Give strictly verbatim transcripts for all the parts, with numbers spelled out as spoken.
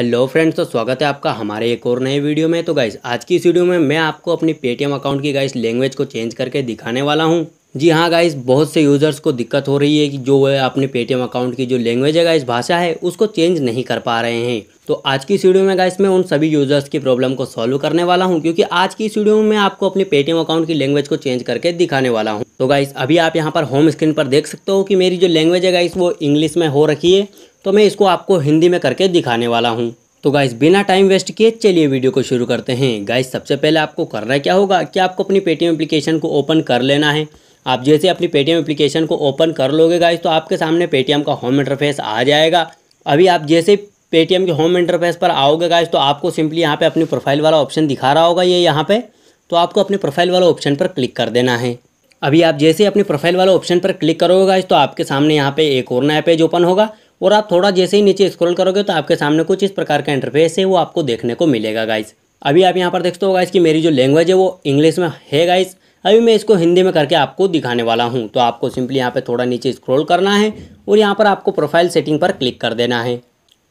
Hello friends, तो स्वागत है आपका हमारे एक और नए वीडियो में। तो गाइस आज की इस वीडियो में मैं आपको अपनी पेटीएम अकाउंट की गाइस लैंग्वेज को चेंज करके दिखाने वाला हूं। जी हाँ गाइस, बहुत से यूज़र्स को दिक्कत हो रही है कि जो है अपने पेटीएम अकाउंट की जो लैंग्वेज है गाइस, भाषा है, उसको चेंज नहीं कर पा रहे हैं। तो आज की इस वीडियो में गाइस मैं उन सभी यूज़र्स की प्रॉब्लम को सॉल्व करने वाला हूं, क्योंकि आज की इस वीडियो में मैं आपको अपने पेटीएम अकाउंट की लैंग्वेज को चेंज करके दिखाने वाला हूँ। तो गाइस अभी आप यहाँ पर होम स्क्रीन पर देख सकते हो कि मेरी जो लैंग्वेज है गाइस वो इंग्लिश में हो रखी है, तो मैं इसको आपको हिंदी में करके दिखाने वाला हूँ। तो गाइस बिना टाइम वेस्ट किए चलिए वीडियो को शुरू करते हैं। गाइस सबसे पहले आपको करना क्या होगा कि आपको अपनी पेटीएम एप्लीकेशन को ओपन कर लेना है। आप जैसे अपनी पेटीएम एप्लीकेशन को ओपन कर लोगे गाइस तो आपके सामने पेटीएम का होम इंटरफेस आ जाएगा। अभी आप जैसे पेटीएम के होम इंटरफेस पर आओगे गाइस तो आपको सिंपली यहाँ पे अपनी प्रोफाइल वाला ऑप्शन दिखा रहा होगा, ये यहाँ पर, तो आपको अपने प्रोफाइल वाला ऑप्शन पर क्लिक कर देना है। अभी आप जैसे अपनी प्रोफाइल वाला ऑप्शन पर क्लिक करोगे गाइस तो आपके सामने यहाँ पर एक और नया पेज ओपन होगा, और आप थोड़ा जैसे ही नीचे स्क्रॉल करोगे तो आपके सामने कुछ इस प्रकार का इंटरफेस है, वो आपको देखने को मिलेगा गाइस। अभी आप यहाँ पर देखते हो गाइस कि मेरी जो लैंग्वेज है वो इंग्लिश में है गाइस। अभी मैं इसको हिंदी में करके आपको दिखाने वाला हूँ, तो आपको सिंपली यहाँ पे थोड़ा नीचे स्क्रॉल करना है और यहाँ पर आपको प्रोफाइल सेटिंग पर क्लिक कर देना है।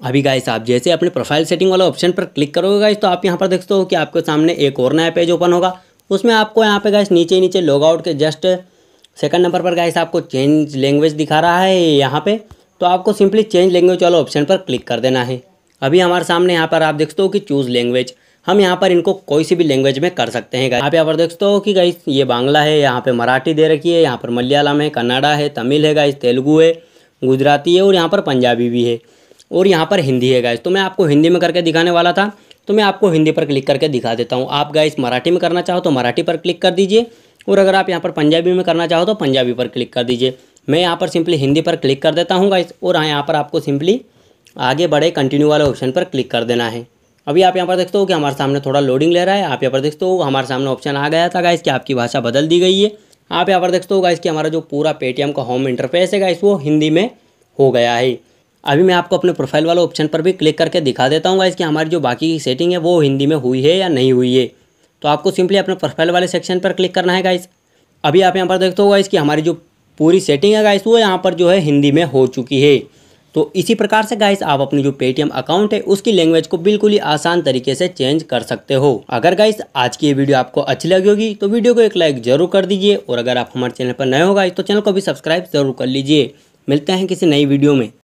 अभी गाइस आप जैसे अपने प्रोफाइल सेटिंग वाला ऑप्शन पर क्लिक करोगे गाइस तो आप यहाँ पर देखते हो कि आपके सामने एक और नया पेज ओपन होगा। उसमें आपको यहाँ पर गाइस नीचे नीचे लॉगआउट के जस्ट सेकंड नंबर पर गाइस आपको चेंज लैंग्वेज दिखा रहा है यहाँ पर, तो आपको सिंपली चेंज लैंग्वेज वाला ऑप्शन पर क्लिक कर देना है। अभी हमारे सामने यहाँ पर आप देखते हो कि चूज़ लैंग्वेज, हम यहाँ पर इनको कोई सी भी लैंग्वेज में कर सकते हैं गाइस। आप यहाँ पर देखते हो कि गाइस ये बांग्ला है, यहाँ पे मराठी दे रखी है, यहाँ पर मलयालम है, कन्नाडा है, तमिल है गाइस, तेलुगू है, गुजराती है, और यहाँ पर पंजाबी भी है, और यहाँ पर हिंदी है गाइस। तो मैं आपको हिंदी में करके दिखाने वाला था, तो मैं आपको हिंदी पर क्लिक करके दिखा देता हूँ। आप गाइस मराठी में करना चाहो तो मराठी पर क्लिक कर दीजिए, और अगर आप यहाँ पर पंजाबी में करना चाहो तो पंजाबी पर क्लिक कर दीजिए। मैं यहाँ पर सिंपली हिंदी पर क्लिक कर देता हूँ गाइस, और यहाँ पर आपको सिंपली आगे बढ़े कंटिन्यू वाले ऑप्शन पर क्लिक कर देना है। अभी आप यहाँ पर देखते हो कि हमारे सामने थोड़ा लोडिंग ले रहा है। आप यहाँ पर देखते हो हमारे सामने ऑप्शन आ गया था गाइस कि आपकी भाषा बदल दी गई है। आप यहाँ पर देखते हो गाइस कि हमारा जो पूरा पेटीएम का होम इंटरफेस है गाइस वो हिंदी में हो गया है। अभी मैं आपको अपने प्रोफाइल वाले ऑप्शन पर भी क्लिक करके दिखा देता हूँ गाइस कि हमारी जो बाकी की सेटिंग है वो हिंदी में हुई है या नहीं हुई है। तो आपको सिंपली अपने प्रोफाइल वाले सेक्शन पर क्लिक करना है गाइस। अभी आप यहाँ पर देखते हो गाइस कि हमारी जो पूरी सेटिंग है गाइस वो यहाँ पर जो है हिंदी में हो चुकी है। तो इसी प्रकार से गाइस आप अपनी जो पेटीएम अकाउंट है उसकी लैंग्वेज को बिल्कुल ही आसान तरीके से चेंज कर सकते हो। अगर गाइस आज की ये वीडियो आपको अच्छी लगी होगी तो वीडियो को एक लाइक जरूर कर दीजिए, और अगर आप हमारे चैनल पर नए हो गाइस तो चैनल को भी सब्सक्राइब जरूर कर लीजिए। मिलते हैं किसी नई वीडियो में।